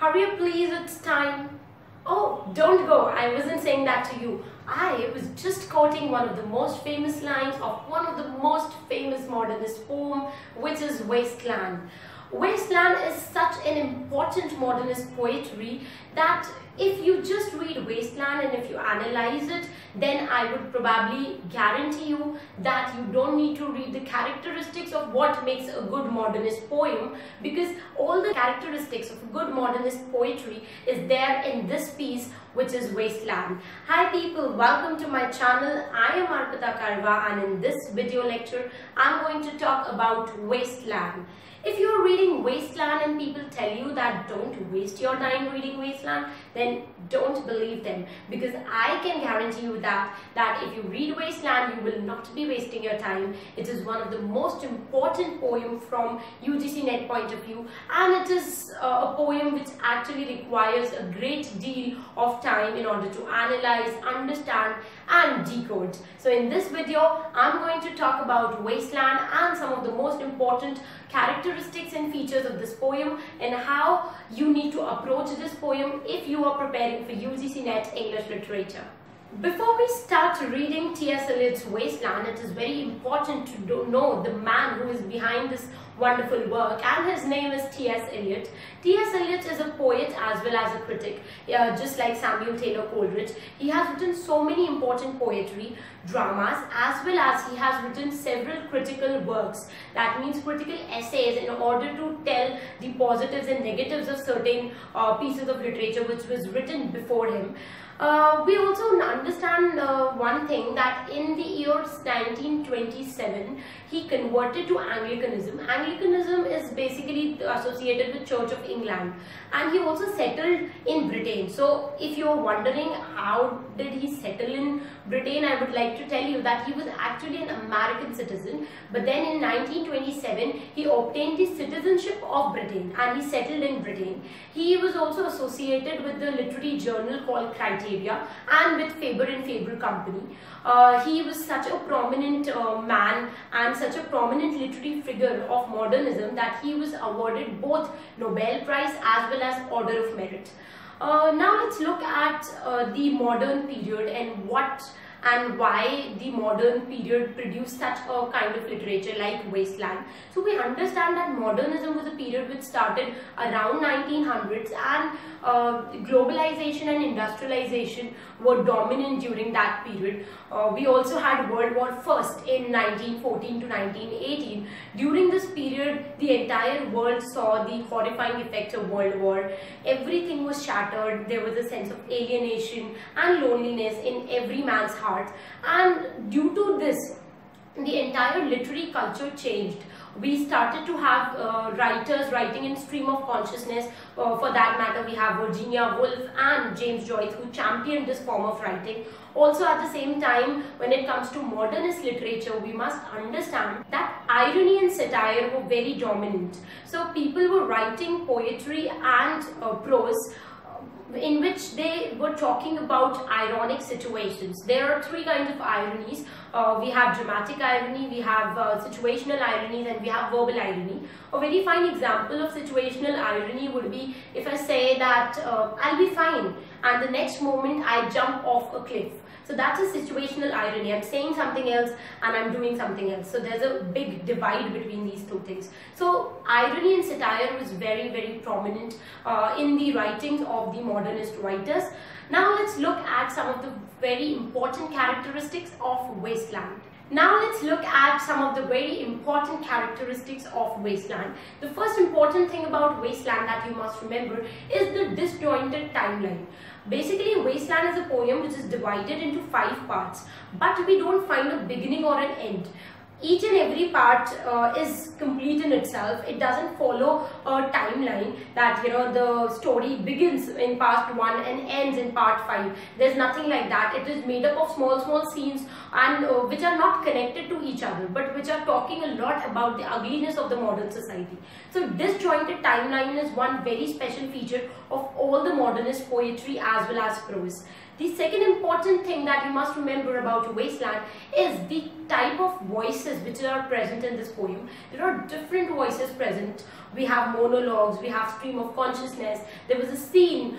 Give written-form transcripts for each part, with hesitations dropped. Hurry up please, it's time. Oh, don't go, I wasn't saying that to you. I was just quoting one of the most famous lines of one of the most famous modernist poem, which is Waste Land. Waste Land is such an important modernist poetry that if you just read Waste Land and if you analyze it, then I would probably guarantee you that you don't need to read the characteristics of what makes a good modernist poem, because all the characteristics of good modernist poetry is there in this piece, which is Waste Land. Hi people, welcome to my channel. I am Arpita Karwa, and in this video lecture, I'm going to talk about Waste Land. If you're reading Waste Land and people tell you that don't waste your time reading Waste Land, then don't believe them, because I can guarantee you that if you read Waste Land, you will not be wasting your time. It is one of the most important poems from UGC Net point of view, and it is a poem which actually requires a great deal of time in order to analyze, understand and decode. So in this video, I'm going to talk about Waste Land and some of the most important characteristics and features of this poem, and how you need to approach this poem if you are preparing for UGC Net English Literature. Before we start reading T.S. Eliot's Waste Land, it is very important to know the man who is behind this wonderful work, and his name is T.S. Eliot. T.S. Eliot is a poet as well as a critic, just like Samuel Taylor Coleridge. He has written so many important poetry, dramas, as well as he has written several critical works. That means critical essays in order to tell the positives and negatives of certain pieces of literature which was written before him. We also understand one thing, that in the year 1927, he converted to Anglicanism. Anglicanism is basically associated with Church of England, and he also settled in Britain. So if you're wondering how did he settle in Britain, I would like to tell you that he was actually an American citizen, but then in 1927, he obtained the citizenship of Britain and he settled in Britain. He was also associated with the literary journal called Criterion, and with Faber and Faber Company. He was such a prominent man and such a prominent literary figure of modernism that he was awarded both Nobel Prize as well as Order of Merit. Now let's look at the modern period and what and why the modern period produced such a kind of literature like Waste Land. So we understand that modernism was a period which started around 1900s, and globalization and industrialization were dominant during that period. We also had World War I in 1914 to 1918. During this period, the entire world saw the horrifying effects of World War. Everything was shattered. There was a sense of alienation and loneliness in every man's heart. And due to this, the entire literary culture changed. We started to have writers writing in stream of consciousness. For that matter, we have Virginia Woolf and James Joyce, who championed this form of writing. Also, at the same time, when it comes to modernist literature, we must understand that irony and satire were very dominant. So people were writing poetry and prose in which they were talking about ironic situations. There are three kinds of ironies. We have dramatic irony, we have situational ironies, and we have verbal irony. A very fine example of situational irony would be if I say that I'll be fine, and the next moment I jump off a cliff. So that's a situational irony. I'm saying something else and I'm doing something else. So there's a big divide between these two things. So irony and satire was very, very prominent in the writings of the modernist writers. Now let's look at some of the very important characteristics of Waste Land. The first important thing about Waste Land that you must remember is the disjointed timeline. Basically, Waste Land is a poem which is divided into 5 parts, but we don't find a beginning or an end. Each and every part is complete in itself. It doesn't follow a timeline that, you know, the story begins in part 1 and ends in part 5. There's nothing like that. It is made up of small scenes, and which are not connected to each other, but which are talking a lot about the ugliness of the modern society. So disjointed timeline is one very special feature of all the modernist poetry as well as prose. The second important thing that you must remember about Waste Land is the type of voices which are present in this poem. There are different voices present. We have monologues, we have stream of consciousness. There was a scene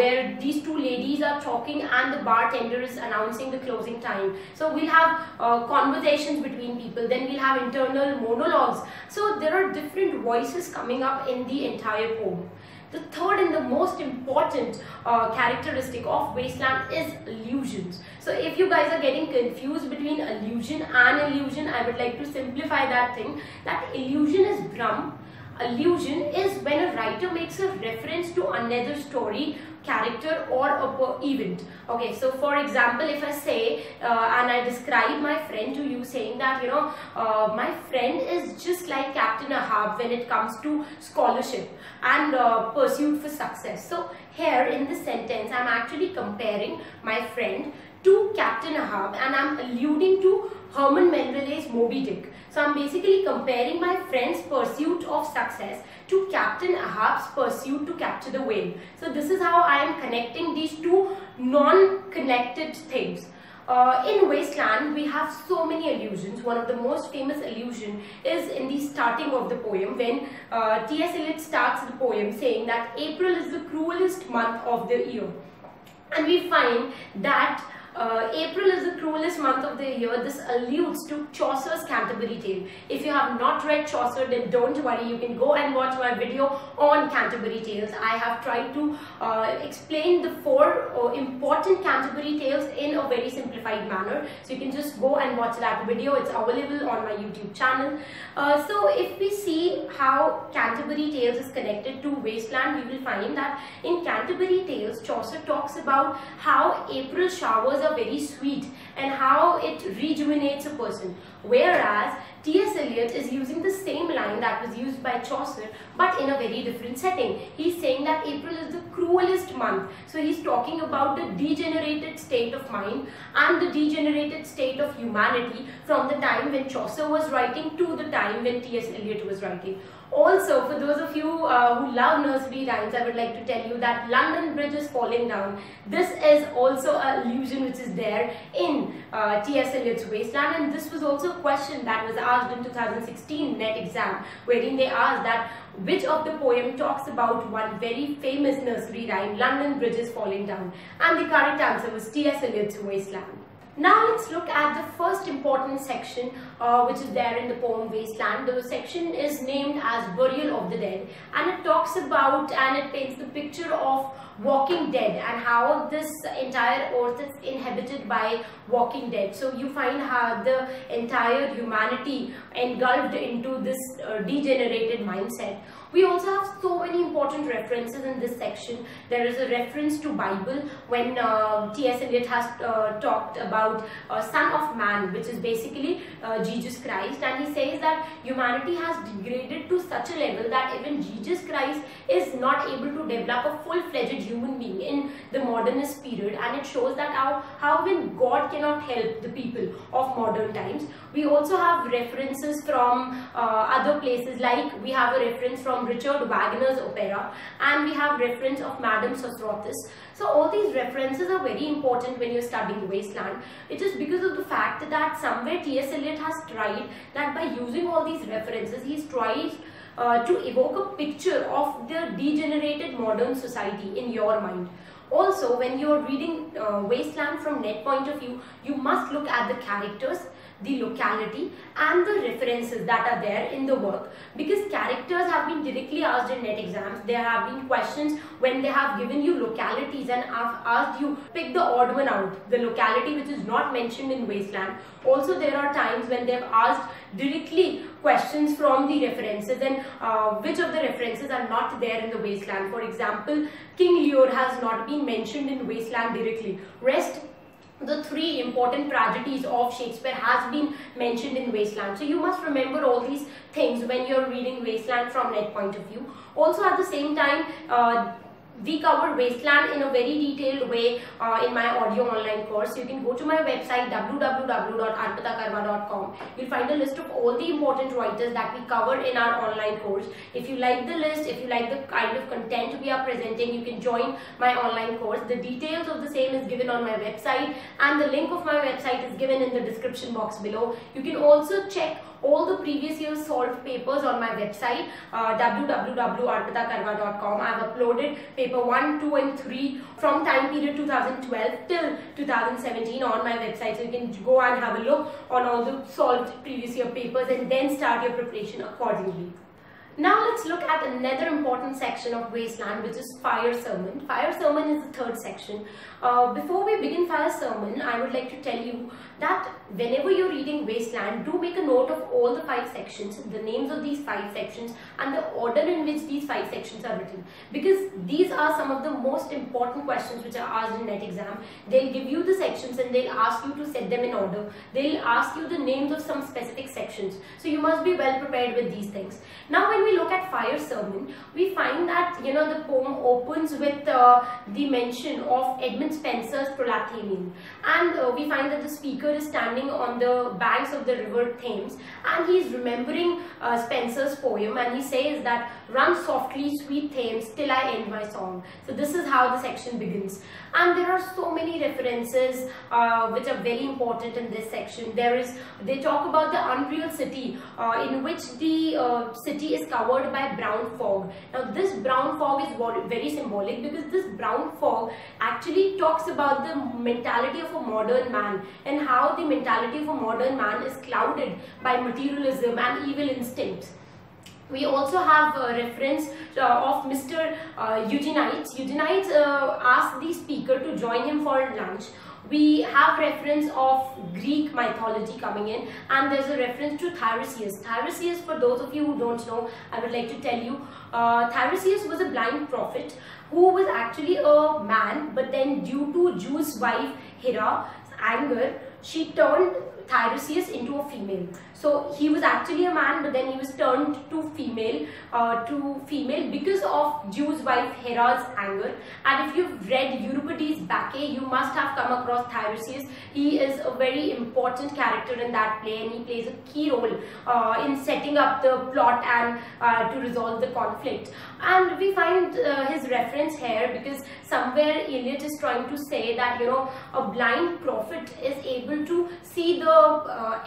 where these two ladies are talking and the bartender is announcing the closing time. So we'll have conversations between people, then we'll have internal monologues. So there are different voices coming up in the entire poem. The third and the most important characteristic of Waste Land is allusions. So if you guys are getting confused between allusion and illusion, I would like to simplify that thing. That illusion is Brahm. Allusion is when a writer makes a reference to another story, character or a event. Okay, so for example, if I say and I describe my friend to you saying that, you know, my friend is just like Captain Ahab when it comes to scholarship and pursuit for success. So here in this sentence, I'm actually comparing my friend to Captain Ahab and I'm alluding to Herman Melville's Moby Dick. So I'm basically comparing my friend's pursuit of success to Captain Ahab's pursuit to capture the whale. So this is how I am connecting these two non-connected things. In Waste Land, we have so many allusions. One of the most famous allusion is in the starting of the poem when T.S. Eliot starts the poem saying that April is the cruelest month of the year. And we find that April is the cruelest month of the year. This alludes to Chaucer's Canterbury Tale. If you have not read Chaucer, then don't worry. You can go and watch my video on Canterbury Tales. I have tried to explain the four important Canterbury Tales in a very simplified manner. So you can just go and watch that video. It's available on my YouTube channel. So if we see how Canterbury Tales is connected to Waste Land, we will find that in Canterbury Tales, Chaucer talks about how April showers are very sweet and how it rejuvenates a person, whereas T.S. Eliot is using the same line that was used by Chaucer but in a very different setting. He's saying that April is the cruelest month, so he's talking about the degenerated state of mind and the degenerated state of humanity from the time when Chaucer was writing to the time when T.S. Eliot was writing. Also, for those of you who love nursery rhymes, I would like to tell you that London Bridge is falling down. This is also an allusion which is there in T.S. Eliot's Waste Land, and this was also a question that was asked in 2016 NET exam, wherein they asked that which of the poem talks about one very famous nursery rhyme, London Bridge is falling down, and the correct answer was T.S. Eliot's Waste Land. Now let's look at the first important section which is there in the poem Waste Land. The section is named as Burial of the Dead, and it talks about and it paints the picture of walking dead and how this entire earth is inhabited by walking dead. So you find how the entire humanity engulfed into this degenerated mindset. We also have so many important references in this section. There is a reference to Bible when T.S. Eliot has talked about Son of Man, which is basically Jesus Christ, and he says that humanity has degraded to such a level that even Jesus Christ is not able to develop a full-fledged human being in the modernist period, and it shows that how when God cannot help the people of modern times. We also have references from other places, like we have a reference from Richard Wagner's opera, and we have reference of Madame Sosrothis. So all these references are very important when you're studying Waste Land. It is because of the fact that somewhere T.S. Eliot has tried that by using all these references, he's tried to evoke a picture of the degenerated modern society in your mind. Also, when you're reading Waste Land from NET point of view, you must look at the characters, the locality and the references that are there in the work, because characters have been directly asked in NET exams. There have been questions when they have given you localities and have asked you pick the odd one out, the locality which is not mentioned in Waste Land. Also, there are times when they have asked directly questions from the references and which of the references are not there in the Waste Land. For example, King Lear has not been mentioned in Waste Land directly. Rest the three important tragedies of Shakespeare has been mentioned in Waste Land. So you must remember all these things when you're reading Waste Land from NET point of view. Also, at the same time, We cover Wasteland in a very detailed way in my audio online course. You can go to my website www.arpitakarwa.com. You'll find a list of all the important writers that we cover in our online course. If you like the list, if you like the kind of content we are presenting, you can join my online course. The details of the same is given on my website, and the link of my website is given in the description box below. You can also check all the previous year's solved papers on my website www.arpitakarwa.com. I have uploaded paper 1, 2 and 3 from time period 2012 till 2017 on my website. So you can go and have a look on all the solved previous year papers and then start your preparation accordingly. Now let's look at another important section of Wasteland, which is Fire Sermon. Fire Sermon is the third section. Before we begin Fire Sermon, I would like to tell you that whenever you're reading Wasteland, do make a note of all the 5 sections, the names of these 5 sections and the order in which these 5 sections are written, because these are some of the most important questions which are asked in NET exam. They'll give you the sections and they'll ask you to set them in order. They'll ask you the names of some specific sections. So you must be well prepared with these things. Now when we look at Fire Sermon, we find that the poem opens with the mention of Edmund Spenser's Prothalamion, and we find that the speaker is standing on the banks of the river Thames, and he is remembering Spenser's poem, and he says that "Run softly, sweet Thames, till I end my song." So this is how the section begins, and there are so many references which are very important in this section. They talk about the unreal city in which the city is covered by brown fog. Now this brown fog is very symbolic, because this brown fog actually talks about the mentality of a modern man and how the mentality of a modern man is clouded by materialism and evil instincts. We also have a reference of Mr. Eugenides. Eugenides asked the speaker to join him for lunch. We have reference of Greek mythology coming in, and there's a reference to Tiresias. Tiresias, for those of you who don't know, I would like to tell you, Tiresias was a blind prophet who was actually a man, but then due to Zeus' wife Hera's anger, she turned Tiresias into a female. So he was actually a man, but then he was turned to female because of Zeus' wife Hera's anger. And if you've read Euripides' Bacchae, you must have come across Tiresias. He is a very important character in that play, and he plays a key role in setting up the plot and to resolve the conflict. And we find his reference here because somewhere Eliot is trying to say that a blind prophet is able to see the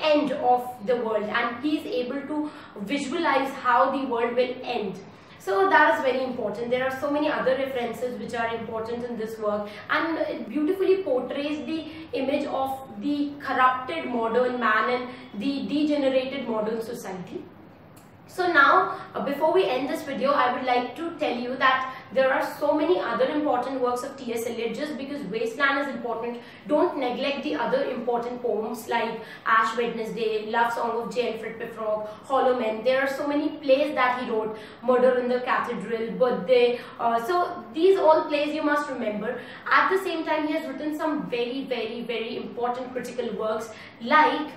end of the world, and he is able to visualize how the world will end. So that is very important. There are so many other references which are important in this work, and it beautifully portrays the image of the corrupted modern man and the degenerated modern society. So now, before we end this video, I would like to tell you that there are so many other important works of T.S. Eliot. Just because Wasteland is important, don't neglect the other important poems like Ash Wednesday, Love Song of J. Alfred Prufrock, Hollow Men. There are so many plays that he wrote, Murder in the Cathedral, Birthday. So these all plays you must remember. At the same time, he has written some very, very important critical works, like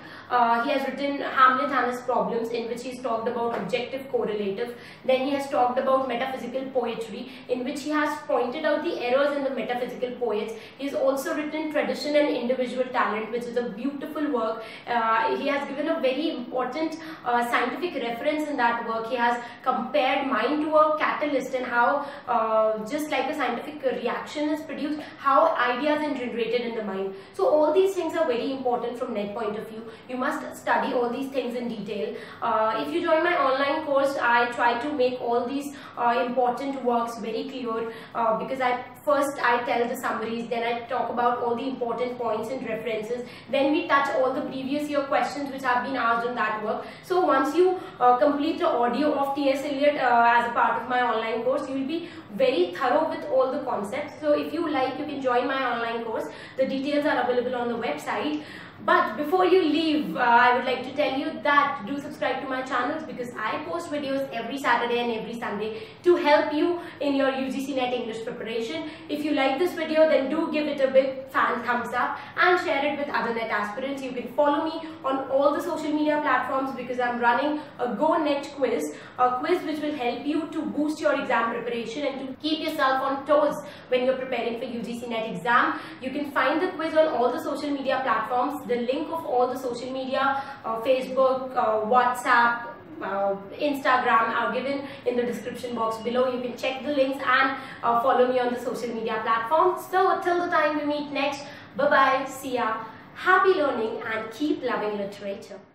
he has written Hamlet and His Problems, in which he's talked about objective correlative. Then he has talked about metaphysical poetry, in which he has pointed out the errors in the metaphysical poets. He has also written Tradition and Individual Talent, which is a beautiful work. He has given a very important scientific reference in that work. He has compared mind to a catalyst, and how just like a scientific reaction is produced, how ideas are generated in the mind. So all these things are very important from NET point of view. You must study all these things in detail. If you join my online course, I try to make all these important works very clear, because first I tell the summaries, then I talk about all the important points and references, then we touch all the previous year questions which have been asked on that work. So once you complete the audio of T.S. Eliot as a part of my online course, you will be very thorough with all the concepts. So if you like, you can join my online course. The details are available on the website. But before you leave, I would like to tell you that do subscribe to my channels, because I post videos every Saturday and every Sunday to help you in your UGC NET English preparation. If you like this video, then do give it a big fan thumbs up and share it with other NET aspirants. You can follow me on all the social media platforms, because I'm running a Go NET quiz, a quiz which will help you to boost your exam preparation and to keep yourself on toes when you're preparing for UGC NET exam. You can find the quiz on all the social media platforms. The link of all the social media, Facebook, WhatsApp, Instagram are given in the description box below. You can check the links and follow me on the social media platforms. So till the time we meet next, bye bye, see ya, happy learning and keep loving literature.